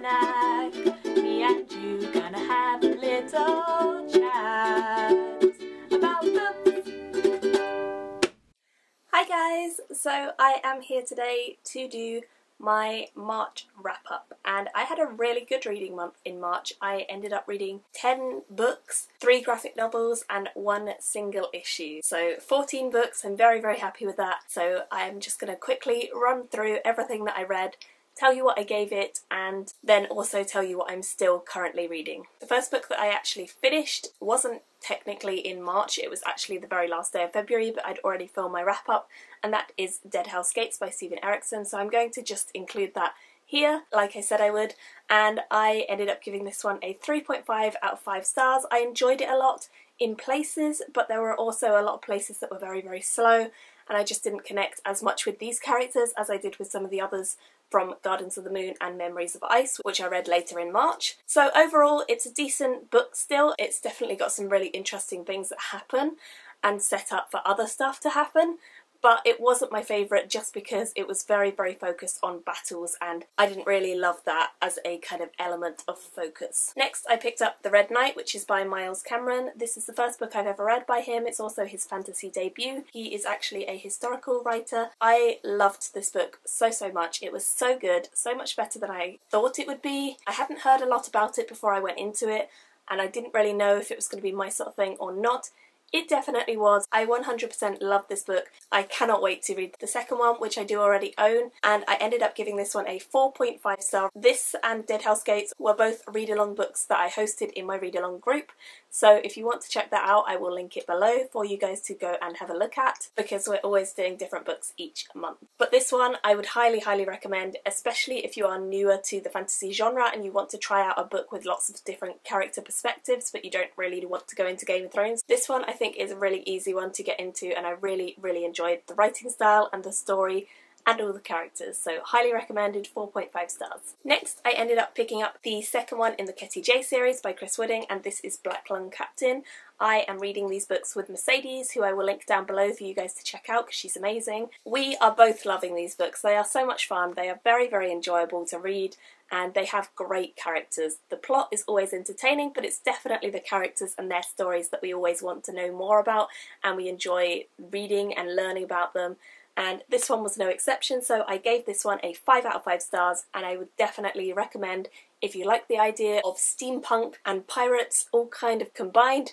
snack. Me and you gonna have a little chat about books. Hi guys, so I am here today to do my March wrap-up, and I had a really good reading month in March. I ended up reading 10 books, 3 graphic novels and 1 single issue. So 14 books. I'm very, very happy with that. So I'm just going to quickly run through everything that I read, tell you what I gave it, and then also tell you what I'm still currently reading. The first book that I actually finished wasn't technically in March, it was actually the very last day of February, but I'd already filmed my wrap up, and that is Deadhouse Gates by Steven Erikson, so I'm going to just include that here, like I said I would, and I ended up giving this one a 3.5 out of 5 stars. I enjoyed it a lot in places, but there were also a lot of places that were very, very slow, and I just didn't connect as much with these characters as I did with some of the others from Gardens of the Moon and Memories of Ice, which I read later in March. So overall, it's a decent book still. It's definitely got some really interesting things that happen and set up for other stuff to happen, but it wasn't my favourite just because it was very, very focused on battles, and I didn't really love that as a kind of element of focus. Next, I picked up The Red Knight, which is by Miles Cameron. This is the first book I've ever read by him. It's also his fantasy debut. He is actually a historical writer. I loved this book so, so much. It was so good, so much better than I thought it would be. I hadn't heard a lot about it before I went into it, and I didn't really know if it was going to be my sort of thing or not. It definitely was. I 100% loved this book. I cannot wait to read the second one, which I do already own, and I ended up giving this one a 4.5 star. This and Deadhouse Gates were both read-along books that I hosted in my read-along group, so if you want to check that out, I will link it below for you guys to go and have a look at, because we're always doing different books each month. But this one I would highly, highly recommend, especially if you are newer to the fantasy genre and you want to try out a book with lots of different character perspectives, but you don't really want to go into Game of Thrones. This one I think is a really easy one to get into, and I really, really enjoyed the writing style and the story and all the characters, so highly recommended, 4.5 stars. Next, I ended up picking up the second one in the Ketty Jay series by Chris Wooding, and this is Black Lung Captain. I am reading these books with Mercedes, who I will link down below for you guys to check out because she's amazing. We are both loving these books. They are so much fun. They are very, very enjoyable to read, and they have great characters. The plot is always entertaining, but it's definitely the characters and their stories that we always want to know more about, and we enjoy reading and learning about them. And this one was no exception, so I gave this one a 5 out of 5 stars, and I would definitely recommend, if you like the idea of steampunk and pirates all kind of combined,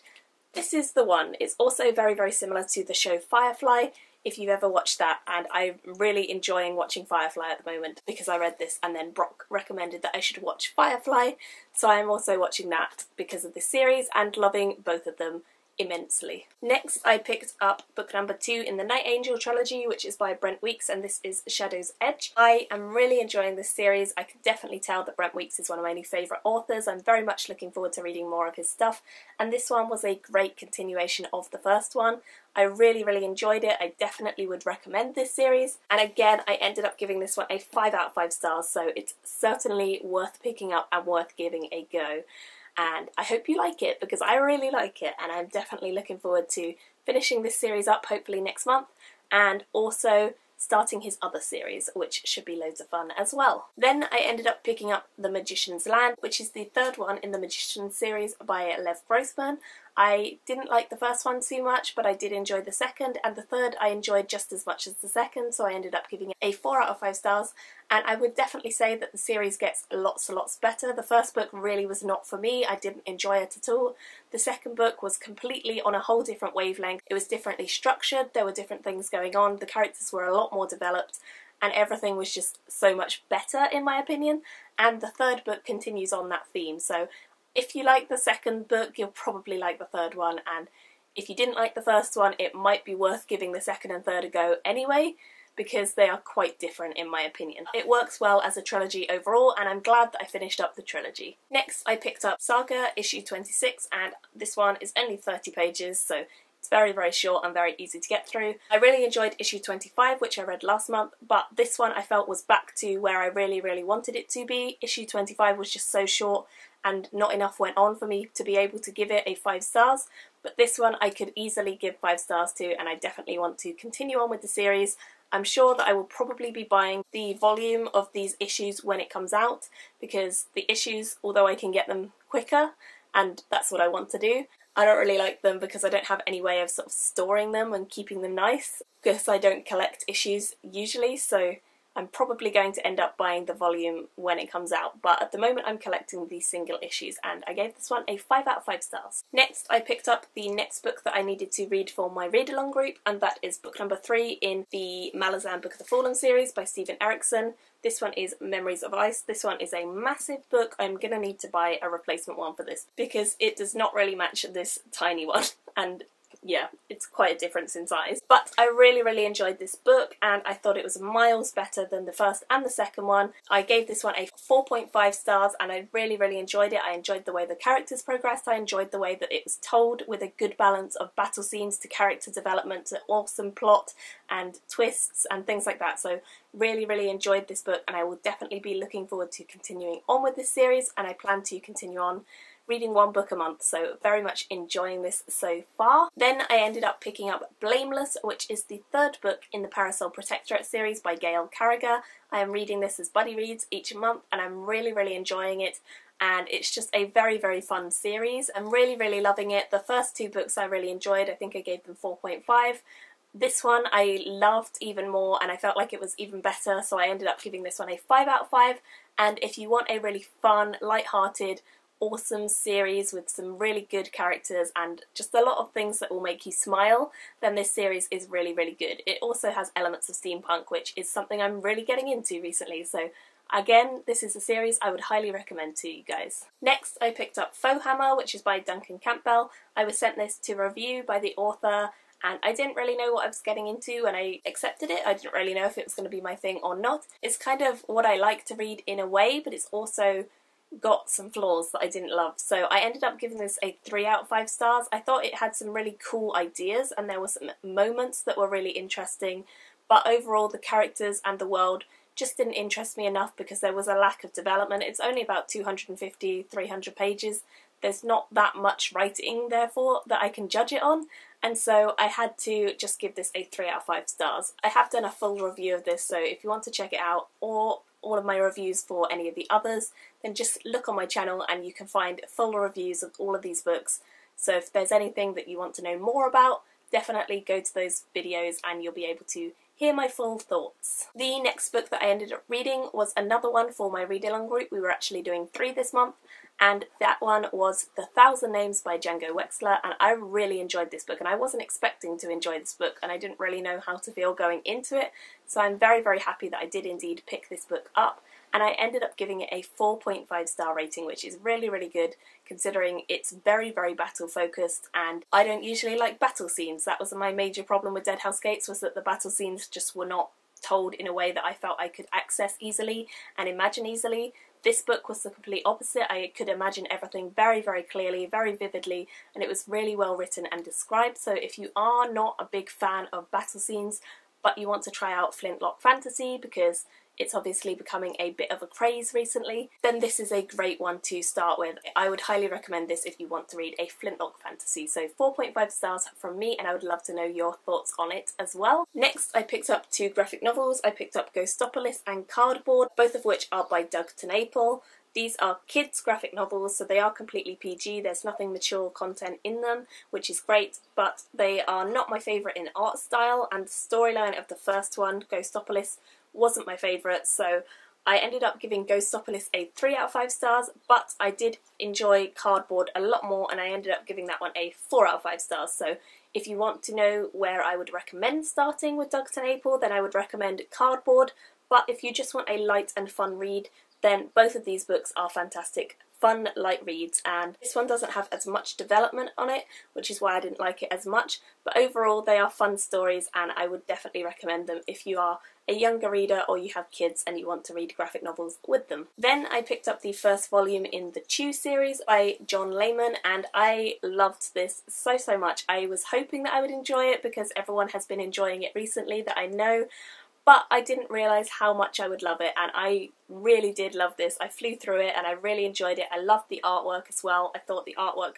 this is the one. It's also very, very similar to the show Firefly, if you've ever watched that, and I'm really enjoying watching Firefly at the moment because I read this and then Brock recommended that I should watch Firefly, so I'm also watching that because of this series and loving both of them immensely. Next, I picked up book number 2 in the Night Angel trilogy, which is by Brent Weeks, and this is Shadow's Edge. I am really enjoying this series. I can definitely tell that Brent Weeks is one of my new favourite authors. I'm very much looking forward to reading more of his stuff, and this one was a great continuation of the first one. I really, really enjoyed it. I definitely would recommend this series, and again I ended up giving this one a 5 out of 5 stars, so it's certainly worth picking up and worth giving a go. And I hope you like it, because I really like it, and I'm definitely looking forward to finishing this series up hopefully next month, and also starting his other series, which should be loads of fun as well. Then I ended up picking up The Magician's Land, which is the third one in the Magician series by Lev Grossman. I didn't like the first one too much, but I did enjoy the second, and the third I enjoyed just as much as the second, so I ended up giving it a 4 out of 5 stars, and I would definitely say that the series gets lots and lots better. The first book really was not for me. I didn't enjoy it at all. The second book was completely on a whole different wavelength. It was differently structured, there were different things going on, the characters were a lot more developed, and everything was just so much better in my opinion, and the third book continues on that theme, so if you like the second book, you'll probably like the third one, and if you didn't like the first one, it might be worth giving the second and third a go anyway, because they are quite different in my opinion. It works well as a trilogy overall, and I'm glad that I finished up the trilogy. Next, I picked up Saga issue 26, and this one is only 30 pages, so it's very, very short and very easy to get through. I really enjoyed issue 25, which I read last month, but this one I felt was back to where I really, really wanted it to be. Issue 25 was just so short, and not enough went on for me to be able to give it a 5 stars, but this one I could easily give 5 stars to, and I definitely want to continue on with the series I'm sure that I will probably be buying the volume of these issues when it comes out, because the issues, although I can get them quicker, and that's what I want to do, I don't really like them because I don't have any way of sort of storing them and keeping them nice, because I don't collect issues usually, so I'm probably going to end up buying the volume when it comes out, but at the moment I'm collecting the single issues, and I gave this one a 5 out of 5 stars. Next, I picked up the next book that I needed to read for my read-along group, and that is book number 3 in the Malazan Book of the Fallen series by Steven Erikson. This one is Memories of Ice. This one is a massive book. I'm gonna need to buy a replacement one for this, because it does not really match this tiny one, and yeah, it's quite a difference in size. But I really enjoyed this book, and I thought it was miles better than the first and the second one. I gave this one a 4.5 stars, and I really enjoyed it. I enjoyed the way the characters progressed. I enjoyed the way that it was told, with a good balance of battle scenes to character development to awesome plot and twists and things like that. So really enjoyed this book, and I will definitely be looking forward to continuing on with this series, and I plan to continue on reading one book a month, so very much enjoying this so far. Then I ended up picking up Blameless, which is the third book in the Parasol Protectorate series by Gail Carriger. I am reading this as buddy reads each month, and I'm really enjoying it, and it's just a very fun series. I'm really loving it. The first two books I really enjoyed. I think I gave them 4.5. This one I loved even more, and I felt like it was even better, so I ended up giving this one a 5 out of 5, and if you want a really fun, light-hearted, awesome series with some really good characters and just a lot of things that will make you smile, then this series is really good. It also has elements of steampunk, which is something I'm really getting into recently, so again, this is a series I would highly recommend to you guys. Next, I picked up Fauxhammer, which is by Duncan Campbell. I was sent this to review by the author, and I didn't really know what I was getting into, and I accepted it. I didn't really know if it was going to be my thing or not. It's kind of what I like to read in a way, but it's also got some flaws that I didn't love, so I ended up giving this a 3 out of 5 stars. I thought it had some really cool ideas, and there were some moments that were really interesting, but overall the characters and the world just didn't interest me enough because there was a lack of development. It's only about 250-300 pages. There's not that much writing, therefore, that I can judge it on, and so I had to just give this a 3 out of 5 stars. I have done a full review of this, so if you want to check it out, or all of my reviews for any of the others, then just look on my channel and you can find full reviews of all of these books. So if there's anything that you want to know more about, definitely go to those videos and you'll be able to hear my full thoughts. The next book that I ended up reading was another one for my read-along group. We were actually doing 3 this month, and that one was The Thousand Names by Django Wexler, and I really enjoyed this book, and I wasn't expecting to enjoy this book, and I didn't really know how to feel going into it, so I'm very happy that I did indeed pick this book up, and I ended up giving it a 4.5 star rating, which is really good, considering it's very battle focused, and I don't usually like battle scenes. That was my major problem with Deadhouse Gates, was that the battle scenes just were not told in a way that I felt I could access easily and imagine easily. This book was the complete opposite. I could imagine everything very clearly, very vividly, and it was really well written and described. So if you are not a big fan of battle scenes, but you want to try out flintlock fantasy, because it's obviously becoming a bit of a craze recently, then this is a great one to start with. I would highly recommend this if you want to read a flintlock fantasy. So 4.5 stars from me, and I would love to know your thoughts on it as well. Next, I picked up 2 graphic novels. I picked up Ghostopolis and Cardboard, both of which are by Doug Tenapel. These are kids' graphic novels, so they are completely PG. There's nothing mature content in them, which is great, but they are not my favourite in art style, and the storyline of the first one, Ghostopolis, wasn't my favourite, so I ended up giving Ghostopolis a 3 out of 5 stars, but I did enjoy Cardboard a lot more, and I ended up giving that one a 4 out of 5 stars. So if you want to know where I would recommend starting with Doug Tenapel, then I would recommend Cardboard, but if you just want a light and fun read, then both of these books are fantastic, fun, light reads, and this one doesn't have as much development on it, which is why I didn't like it as much, but overall they are fun stories, and I would definitely recommend them if you are a younger reader or you have kids and you want to read graphic novels with them. Then I picked up the first volume in the Chew series by John Layman, and I loved this so much. I was hoping that I would enjoy it because everyone has been enjoying it recently that I know, but I didn't realise how much I would love it, and I really did love this. I flew through it and I really enjoyed it. I loved the artwork as well. I thought the artwork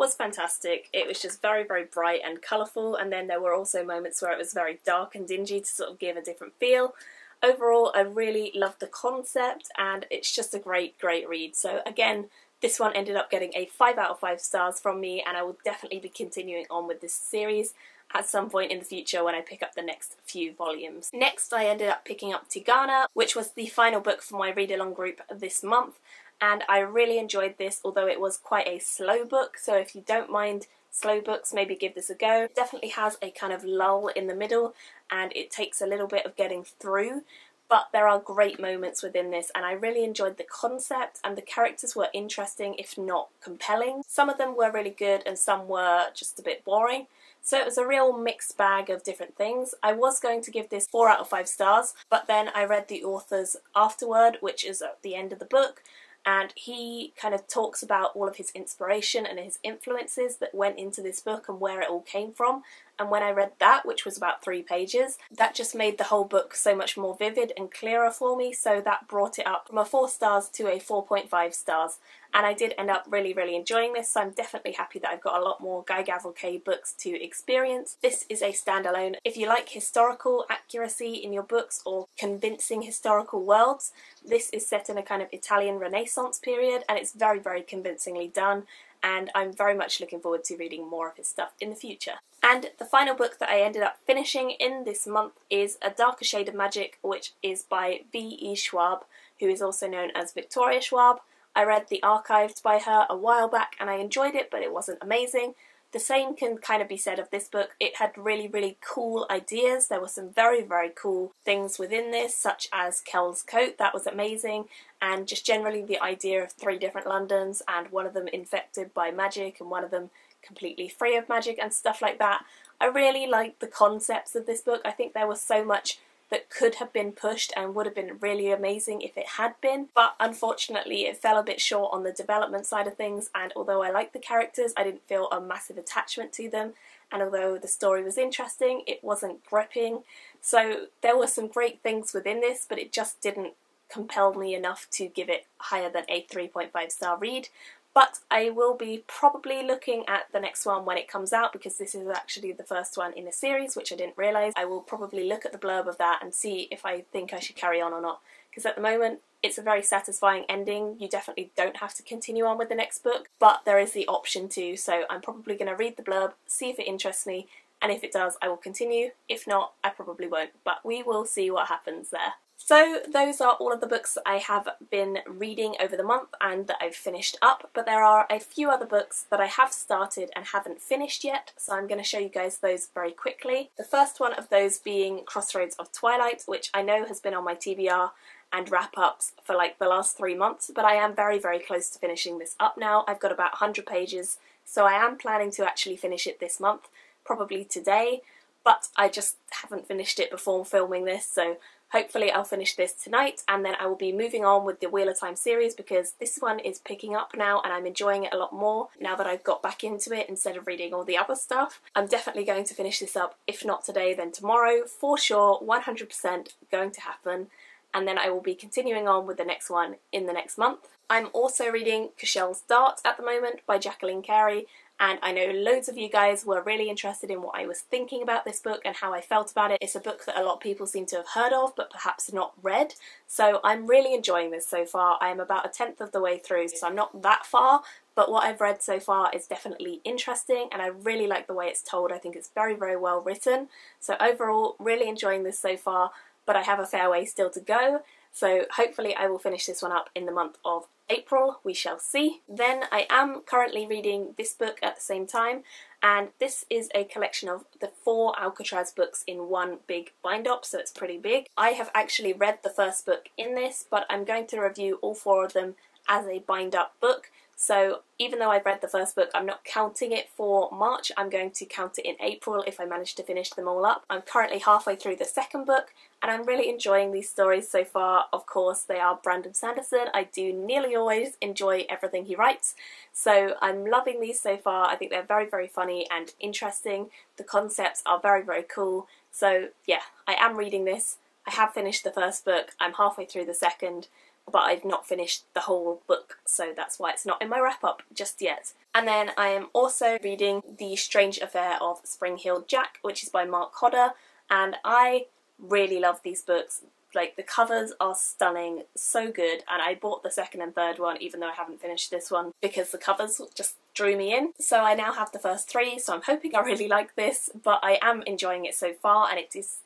was fantastic. It was just very, very bright and colourful, and then there were also moments where it was very dark and dingy to sort of give a different feel. Overall, I really loved the concept, and it's just a great, great read. So again, this one ended up getting a 5 out of 5 stars from me, and I will definitely be continuing on with this series at some point in the future when I pick up the next few volumes. Next, I ended up picking up Tigana, which was the final book for my read-along group this month, and I really enjoyed this, although it was quite a slow book, so if you don't mind slow books, maybe give this a go. It definitely has a kind of lull in the middle, and it takes a little bit of getting through, but there are great moments within this, and I really enjoyed the concept, and the characters were interesting, if not compelling. Some of them were really good, and some were just a bit boring. So it was a real mixed bag of different things. I was going to give this 4 out of 5 stars, but then I read the author's afterword, which is at the end of the book, and he kind of talks about all of his inspiration and his influences that went into this book and where it all came from. And when I read that, which was about 3 pages, that just made the whole book so much more vivid and clearer for me, so that brought it up from a 4 stars to a 4.5 stars. And I did end up really, really enjoying this, so I'm definitely happy that I've got a lot more Guy Gavrilke books to experience. This is a standalone. If you like historical accuracy in your books or convincing historical worlds, this is set in a kind of Italian Renaissance period, and it's very, very convincingly done. And I'm very much looking forward to reading more of his stuff in the future. And the final book that I ended up finishing in this month is A Darker Shade of Magic, which is by V.E. Schwab, who is also known as Victoria Schwab. I read The Archived by her a while back and I enjoyed it, but it wasn't amazing. The same can kind of be said of this book. It had really, really cool ideas. There were some very, very cool things within this, such as Kell's coat. That was amazing. And just generally the idea of 3 different Londons, and one of them infected by magic and one of them completely free of magic and stuff like that. I really liked the concepts of this book. I think there was so much that could have been pushed and would have been really amazing if it had been, but unfortunately it fell a bit short on the development side of things, and although I liked the characters, I didn't feel a massive attachment to them, and although the story was interesting, it wasn't gripping. So there were some great things within this, but it just didn't compel me enough to give it higher than a 3.5 star read. But I will be probably looking at the next one when it comes out, because this is actually the first one in a series, which I didn't realise. I will probably look at the blurb of that and see if I think I should carry on or not, because at the moment it's a very satisfying ending. You definitely don't have to continue on with the next book, but there is the option to, so I'm probably going to read the blurb, see if it interests me, and if it does I will continue. If not, I probably won't, but we will see what happens there. So those are all of the books that I have been reading over the month and that I've finished up, but there are a few other books that I have started and haven't finished yet, so I'm going to show you guys those very quickly. The first one of those being Crossroads of Twilight, which I know has been on my TBR and wrap-ups for like the last 3 months, but I am very, very close to finishing this up now. I've got about 100 pages, so I am planning to actually finish it this month, probably today, but I just haven't finished it before filming this, so hopefully I'll finish this tonight, and then I will be moving on with the Wheel of Time series, because this one is picking up now and I'm enjoying it a lot more now that I've got back into it instead of reading all the other stuff. I'm definitely going to finish this up, if not today then tomorrow, for sure, 100% going to happen, and then I will be continuing on with the next one in the next month. I'm also reading Cashell's Dart at the moment by Jacqueline Carey, and I know loads of you guys were really interested in what I was thinking about this book and how I felt about it. It's a book that a lot of people seem to have heard of but perhaps not read, so I'm really enjoying this so far. I am about 1/10 of the way through, so I'm not that far, but what I've read so far is definitely interesting and I really like the way it's told. I think it's very, very well written, so overall really enjoying this so far, but I have a fair way still to go. So hopefully I will finish this one up in the month of April, we shall see. Then I am currently reading this book at the same time, and this is a collection of the 4 Alcatraz books in one big bind-up, so it's pretty big. I have actually read the first book in this, but I'm going to review all 4 of them as a bind-up book. So even though I've read the first book, I'm not counting it for March. I'm going to count it in April if I manage to finish them all up. I'm currently halfway through the second book and I'm really enjoying these stories so far. Of course, they are Brandon Sanderson. I do nearly always enjoy everything he writes, so I'm loving these so far. I think they're very, very funny and interesting. The concepts are very, very cool. So yeah, I am reading this. I have finished the first book. I'm halfway through the second. but I've not finished the whole book, so that's why it's not in my wrap-up just yet. And then I am also reading The Strange Affair of Spring-Heeled Jack, which is by Mark Hodder, and I really love these books. Like, the covers are stunning, so good, and I bought the second and third one even though I haven't finished this one because the covers just drew me in. So I now have the first three, so I'm hoping I really like this, but I am enjoying it so far, and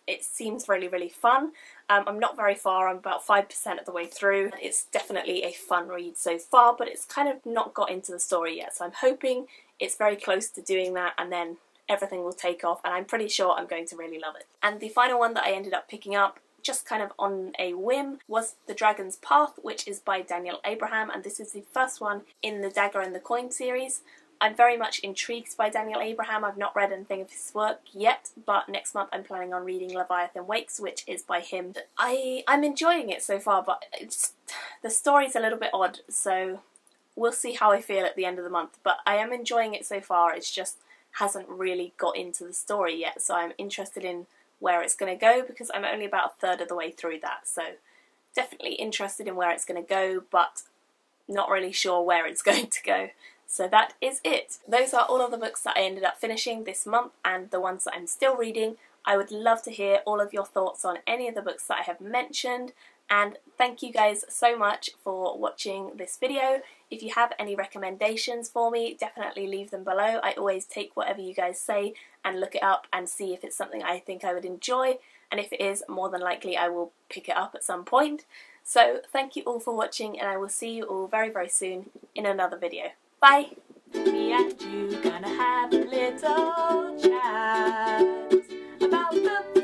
it seems really, really fun. I'm not very far, I'm about 5% of the way through. It's definitely a fun read so far, but it's kind of not got into the story yet, so I'm hoping it's very close to doing that, and then everything will take off, and I'm pretty sure I'm going to really love it. And the final one that I ended up picking up just kind of on a whim was The Dragon's Path, which is by Daniel Abraham, and this is the first one in the Dagger and the Coin series. I'm very much intrigued by Daniel Abraham. I've not read anything of his work yet, but next month I'm planning on reading Leviathan Wakes, which is by him. I'm enjoying it so far, but the story's a little bit odd, so we'll see how I feel at the end of the month, but I am enjoying it so far. It's just hasn't really got into the story yet, so I'm interested in where it's going to go because I'm only about a third of the way through that, so definitely interested in where it's going to go, but not really sure where it's going to go. So that is it. Those are all of the books that I ended up finishing this month and the ones that I'm still reading. I would love to hear all of your thoughts on any of the books that I have mentioned, and thank you guys so much for watching this video. If you have any recommendations for me, definitely leave them below. I always take whatever you guys say and look it up and see if it's something I think I would enjoy, and if it is, more than likely I will pick it up at some point. So thank you all for watching, and I will see you all very, very soon in another video. Bye! Me and you gonna have a little chat about the